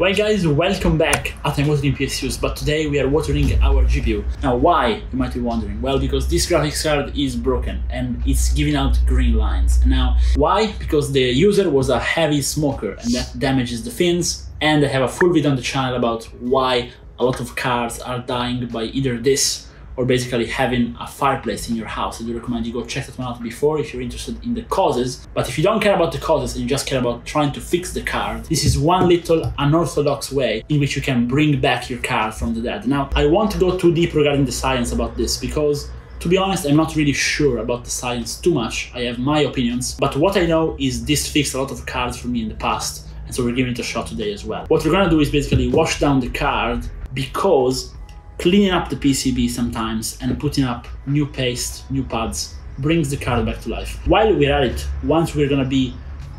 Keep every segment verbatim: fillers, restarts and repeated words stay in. Well guys, welcome back at ImWatering P S Us, but today we are watering our G P U. Now why, you might be wondering? Well, because this graphics card is broken and it's giving out green lines. Now why? Because the user was a heavy smoker and that damages the fins, and I have a full video on the channel about why a lot of cards are dying by either this or basically having a fireplace in your house. I do recommend you go check that one out before if you're interested in the causes. But if you don't care about the causes and you just care about trying to fix the card, this is one little unorthodox way in which you can bring back your card from the dead. Now, I won't go too deep regarding the science about this because, to be honest, I'm not really sure about the science too much. I have my opinions, but what I know is this fixed a lot of cards for me in the past, and so we're giving it a shot today as well. What we're gonna do is basically wash down the card, because cleaning up the P C B sometimes and putting up new paste, new pads, brings the card back to life. While we're at it, once we're gonna be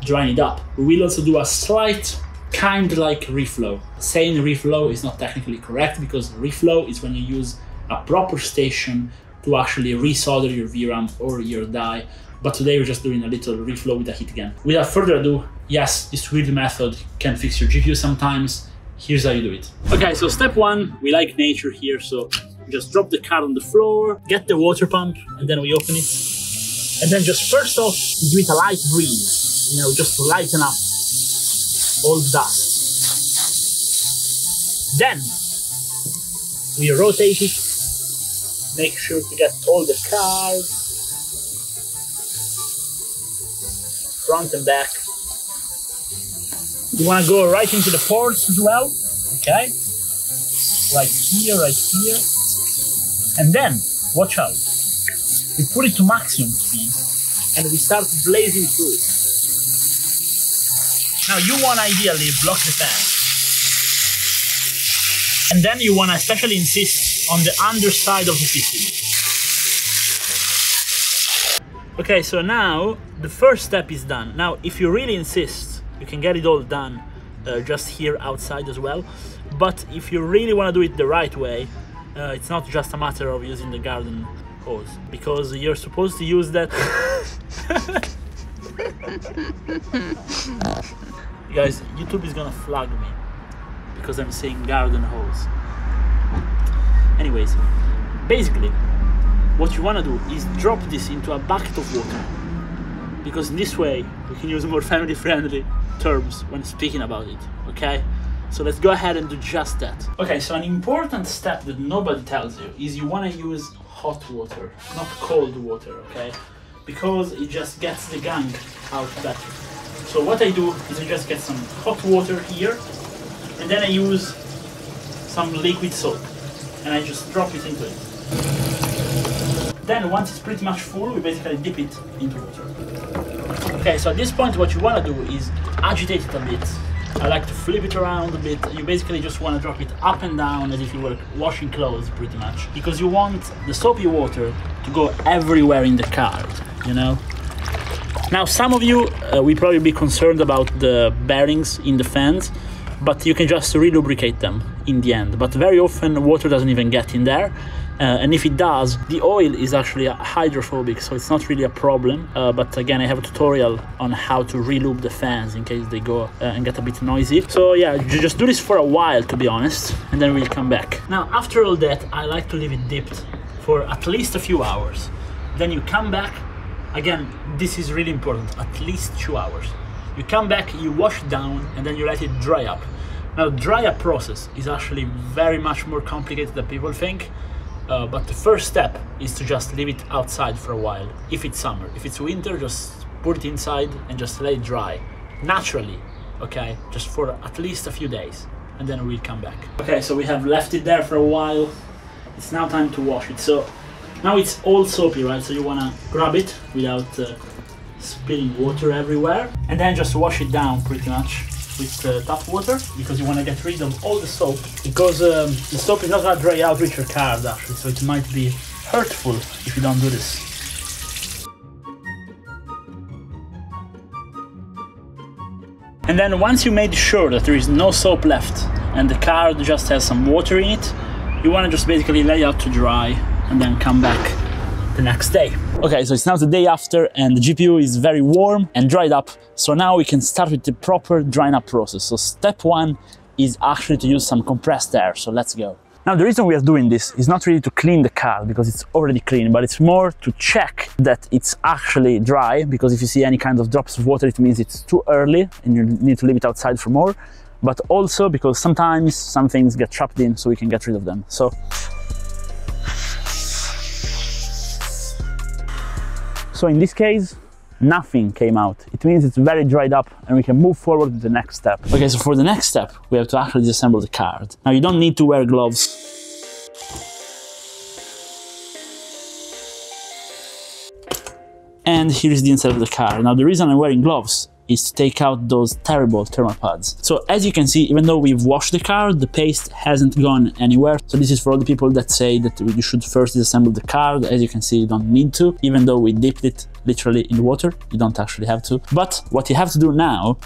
drying it up, we will also do a slight kind of like reflow. Saying reflow is not technically correct, because reflow is when you use a proper station to actually resolder your V RAM or your die. But today we're just doing a little reflow with a heat gun. Without further ado, yes, this weird method can fix your G P U sometimes. Here's how you do it. Okay, so step one, we like nature here, so just drop the card on the floor, get the water pump, and then we open it. And then just first off, give it a light breeze, you know, just to lighten up all the dust. Then we rotate it, make sure to get all the cards, front and back. You want to go right into the ports as well, okay? Right here, right here. And then, watch out. We put it to maximum speed and we start blazing through it. Now you want to ideally block the fan. And then you want to especially insist on the underside of the P C B. Okay, so now the first step is done. Now, if you really insist, you can get it all done uh, just here outside as well. But if you really want to do it the right way, uh, it's not just a matter of using the garden hose, because you're supposed to use that. You guys, YouTube is gonna flag me because I'm saying garden hose. Anyways, basically, what you want to do is drop this into a bucket of water, because in this way we can use more family-friendly terms when speaking about it, okay? So let's go ahead and do just that. Okay, so an important step that nobody tells you is you want to use hot water, not cold water, okay? Because it just gets the gunk out better. So what I do is I just get some hot water here, and then I use some liquid soap, and I just drop it into it. Then once it's pretty much full, we basically dip it into water. Okay, so at this point what you want to do is agitate it a bit. I like to flip it around a bit. You basically just want to drop it up and down as if you were washing clothes, pretty much. Because you want the soapy water to go everywhere in the card, you know? Now, some of you uh, will probably be concerned about the bearings in the fans, but you can just re-lubricate them in the end. But very often water doesn't even get in there. Uh, and if it does, the oil is actually hydrophobic, so it's not really a problem. Uh, but again, I have a tutorial on how to re-loop the fans in case they go uh, and get a bit noisy. So yeah, you just do this for a while, to be honest, and then we'll come back. Now, after all that, I like to leave it dipped for at least a few hours. Then you come back. Again, this is really important, at least two hours. You come back, you wash it down, and then you let it dry up. Now, dry up process is actually very much more complicated than people think. Uh, but the first step is to just leave it outside for a while, if it's summer. If it's winter, just put it inside and just let it dry, naturally, okay? Just for at least a few days, and then we'll come back. Okay, so we have left it there for a while. It's now time to wash it. So now it's all soapy, right? So you wanna grab it without uh, spilling water everywhere, and then just wash it down pretty much with uh, tap water, because you want to get rid of all the soap, because um, the soap is not going to dry out with your card actually, so it might be hurtful if you don't do this. And then once you made sure that there is no soap left and the card just has some water in it, you want to just basically lay out to dry and then come back the next day. Okay, so it's now the day after and the G P U is very warm and dried up. So now we can start with the proper drying up process. So step one is actually to use some compressed air. So let's go. Now, the reason we are doing this is not really to clean the car, because it's already clean, but it's more to check that it's actually dry, because if you see any kind of drops of water, it means it's too early and you need to leave it outside for more, but also because sometimes some things get trapped in, so we can get rid of them. So, so in this case, nothing came out. It means it's very dried up and we can move forward to the next step. Okay, so for the next step, we have to actually disassemble the card. Now, you don't need to wear gloves. And here is the inside of the car. Now, the reason I'm wearing gloves is to take out those terrible thermal pads. So as you can see, even though we've washed the car, the paste hasn't gone anywhere. So this is for all the people that say that you should first disassemble the car. As you can see, you don't need to, even though we dipped it literally in water, you don't actually have to. But what you have to do now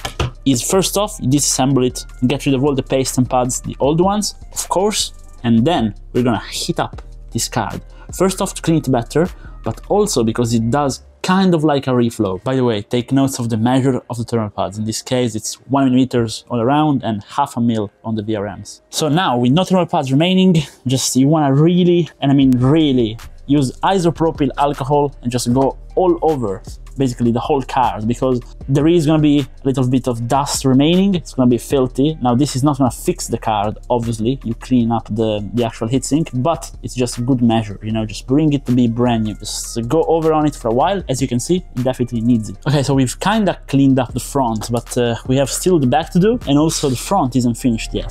is, first off, you disassemble it, get rid of all the paste and pads, the old ones, of course, and then we're gonna heat up this card. First off, to clean it better, but also because it does kind of like a reflow. By the way, take notes of the measure of the thermal pads. In this case, it's one millimeters all around and half a mil on the V R Ms. So now, with no thermal pads remaining, just you wanna really, and I mean really, use isopropyl alcohol and just go all over basically the whole card, because there is gonna be a little bit of dust remaining. It's gonna be filthy. Now, this is not gonna fix the card, obviously. You clean up the, the actual heatsink, but it's just a good measure, you know, just bring it to be brand new. Just go over on it for a while. As you can see, it definitely needs it. Okay, so we've kinda cleaned up the front, but uh, we have still the back to do, and also the front isn't finished yet.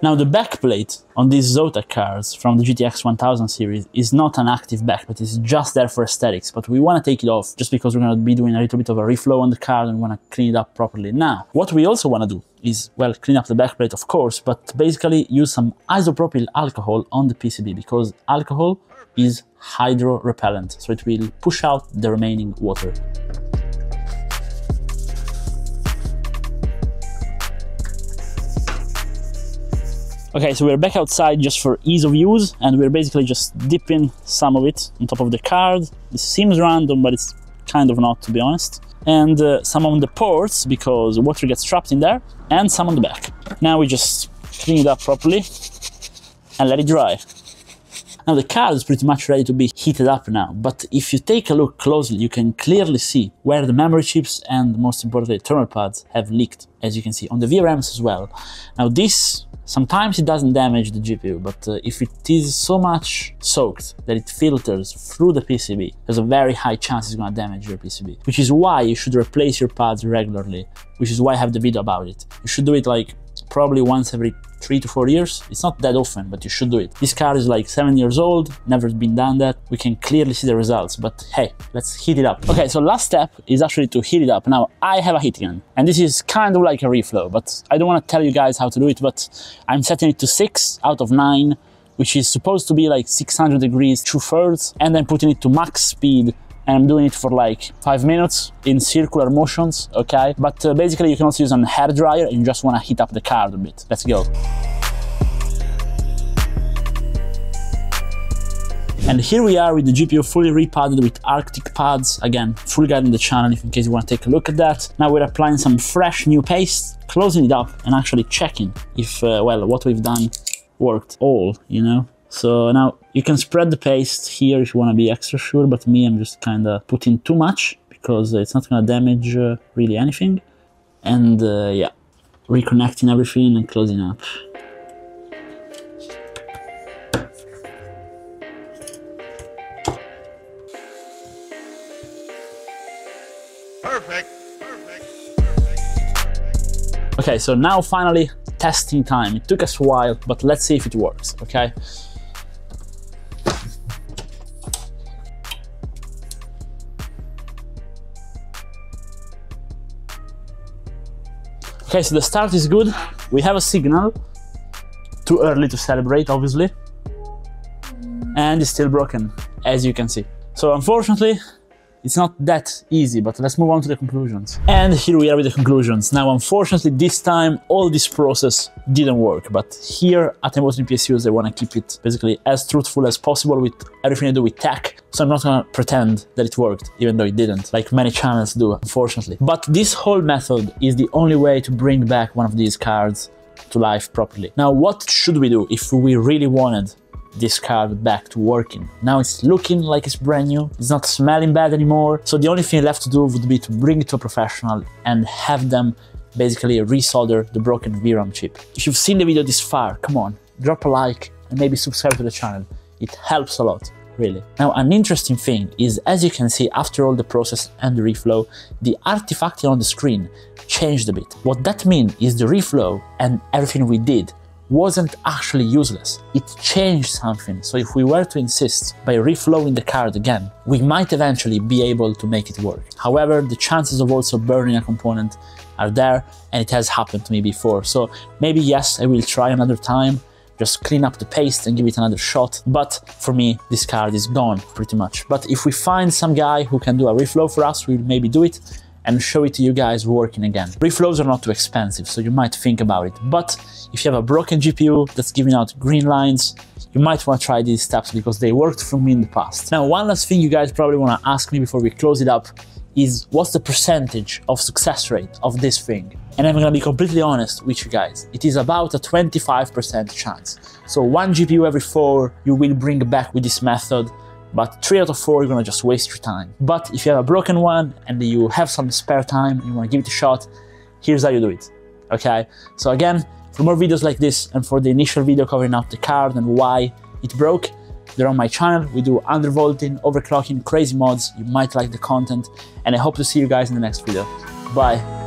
Now, the backplate on these Zotac cards from the G T X one thousand series is not an active backplate, it's just there for aesthetics, but we want to take it off just because we're going to be doing a little bit of a reflow on the card and we want to clean it up properly. Now, what we also want to do is, well, clean up the backplate, of course, but basically use some isopropyl alcohol on the P C B, because alcohol is hydro-repellent, so it will push out the remaining water. Okay, so we're back outside just for ease of use, and we're basically just dipping some of it on top of the card. This seems random, but it's kind of not, to be honest. And uh, some on the ports, because water gets trapped in there, and some on the back. Now we just clean it up properly and let it dry. Now, the card is pretty much ready to be heated up now, but if you take a look closely, you can clearly see where the memory chips and, most importantly, thermal pads have leaked, as you can see, on the V R Ms as well. Now, this, sometimes it doesn't damage the G P U, but uh, if it is so much soaked that it filters through the P C B, there's a very high chance it's gonna damage your P C B, which is why you should replace your pads regularly, which is why I have the video about it. You should do it like probably once every three to four years. It's not that often, but you should do it. This car is like seven years old, never been done that. We can clearly see the results, but hey, let's heat it up. Okay, so last step is actually to heat it up. Now, I have a heat gun, and this is kind of like a reflow, but I don't want to tell you guys how to do it, but I'm setting it to six out of nine, which is supposed to be like six hundred degrees, two thirds, and then putting it to max speed. And I'm doing it for like five minutes in circular motions, okay? But uh, basically, you can also use a hair dryer and you just wanna heat up the card a bit. Let's go. And here we are with the G P U fully repadded with Arctic pads. Again, full guide on the channel if in case you wanna take a look at that. Now we're applying some fresh new paste, closing it up and actually checking if, uh, well, what we've done worked all, you know? So now you can spread the paste here if you want to be extra sure, but me, I'm just kind of putting too much because it's not going to damage uh, really anything. And uh, yeah, reconnecting everything and closing up. Perfect. Perfect. Perfect. Okay, so now finally testing time. It took us a while, but let's see if it works, okay? Okay, so the start is good. We have a signal. Too early to celebrate, obviously. And it's still broken, as you can see. So unfortunately, it's not that easy, but let's move on to the conclusions. And here we are with the conclusions. Now, unfortunately, this time, all this process didn't work, but here at ImWatering P S Us, they want to keep it basically as truthful as possible with everything I do with tech. So I'm not gonna pretend that it worked, even though it didn't, like many channels do, unfortunately. But this whole method is the only way to bring back one of these cards to life properly. Now, what should we do if we really wanted this card back to working? Now it's looking like it's brand new, it's not smelling bad anymore, so the only thing left to do would be to bring it to a professional and have them basically resolder the broken V RAM chip. If you've seen the video this far, come on, drop a like and maybe subscribe to the channel. It helps a lot, really. Now, an interesting thing is, as you can see, after all the process and the reflow, the artifact on the screen changed a bit. What that means is the reflow and everything we did wasn't actually useless. It changed something, so if we were to insist by reflowing the card again, we might eventually be able to make it work. However, the chances of also burning a component are there, and it has happened to me before, so maybe yes, I will try another time, just clean up the paste and give it another shot, but for me, this card is gone, pretty much. But if we find some guy who can do a reflow for us, we'll maybe do it and show it to you guys working again. Reflows are not too expensive, so you might think about it, but if you have a broken G P U that's giving out green lines, you might want to try these steps because they worked for me in the past. Now, one last thing you guys probably want to ask me before we close it up is, what's the percentage of success rate of this thing? And I'm gonna be completely honest with you guys, it is about a twenty-five percent chance. So one G P U every four you will bring back with this method, but three out of four, you're gonna just waste your time. But if you have a broken one and you have some spare time and you wanna give it a shot, here's how you do it, okay? So again, for more videos like this and for the initial video covering up the card and why it broke, they're on my channel. We do undervolting, overclocking, crazy mods. You might like the content, and I hope to see you guys in the next video. Bye.